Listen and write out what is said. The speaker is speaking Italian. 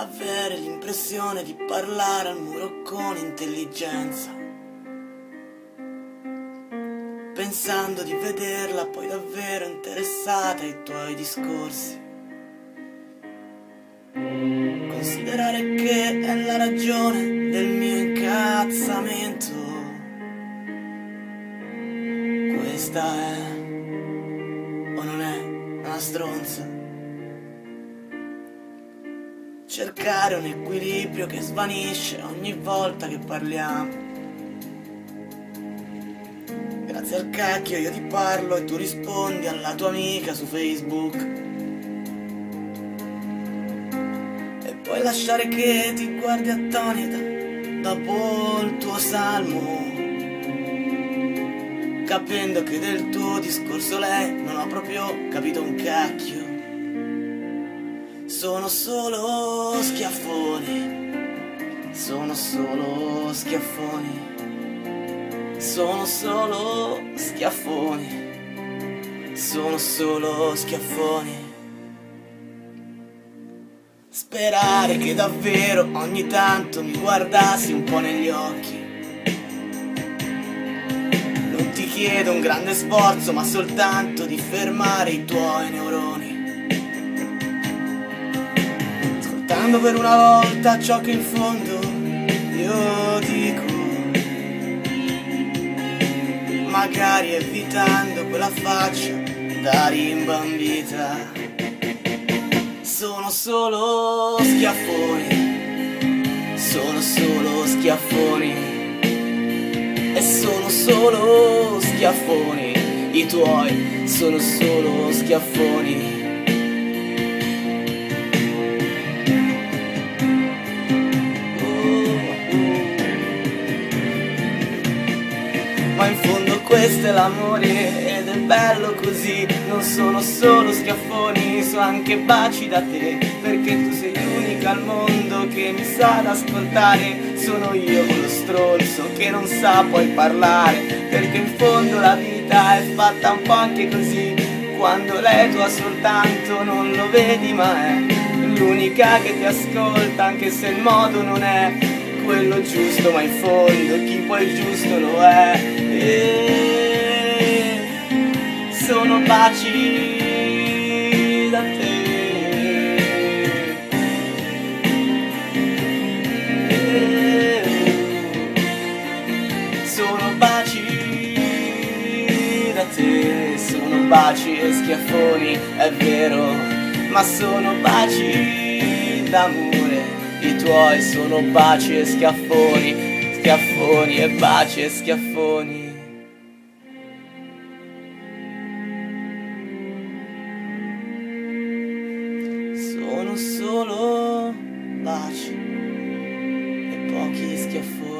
avere l'impressione di parlare al muro con intelligenza, pensando di vederla poi davvero interessata ai tuoi discorsi. Considerare che è la ragione del mio incazzamento. Questa è o non è una stronza. Cercare un equilibrio che svanisce ogni volta che parliamo. Grazie al cacchio io ti parlo e tu rispondi alla tua amica su Facebook. E poi lasciare che ti guardi attonita dopo il tuo salmo, capendo che del tuo discorso lei non ha proprio capito un cacchio. Sono solo schiaffoni, sono solo schiaffoni, sono solo schiaffoni, sono solo schiaffoni. Sperare che davvero ogni tanto mi guardassi un po' negli occhi. Non ti chiedo un grande sforzo, ma soltanto di fermare i tuoi neuroni. Ascoltando per una volta ciò che in fondo io dico, magari evitando quella faccia da rimbambita. Sono solo schiaffoni, sono solo schiaffoni, e sono solo schiaffoni, i tuoi sono solo schiaffoni. Ma in fondo questo è l'amore ed è bello così. Non sono solo schiaffoni, so anche baci da te, perché tu sei l'unica al mondo che mi sa ad ascoltare. Sono io quello stronzo che non sa poi parlare, perché in fondo la vita è fatta un po' anche così. Quando lei tua soltanto non lo vedi, ma è l'unica che ti ascolta, anche se il modo non è quello giusto, ma in fondo chi poi giusto lo è. E sono baci da te. E sono baci da te. Sono baci e schiaffoni, è vero, ma sono baci d'amore. I tuoi sono baci e schiaffoni, schiaffoni e baci e schiaffoni. Sono solo baci e pochi schiaffoni.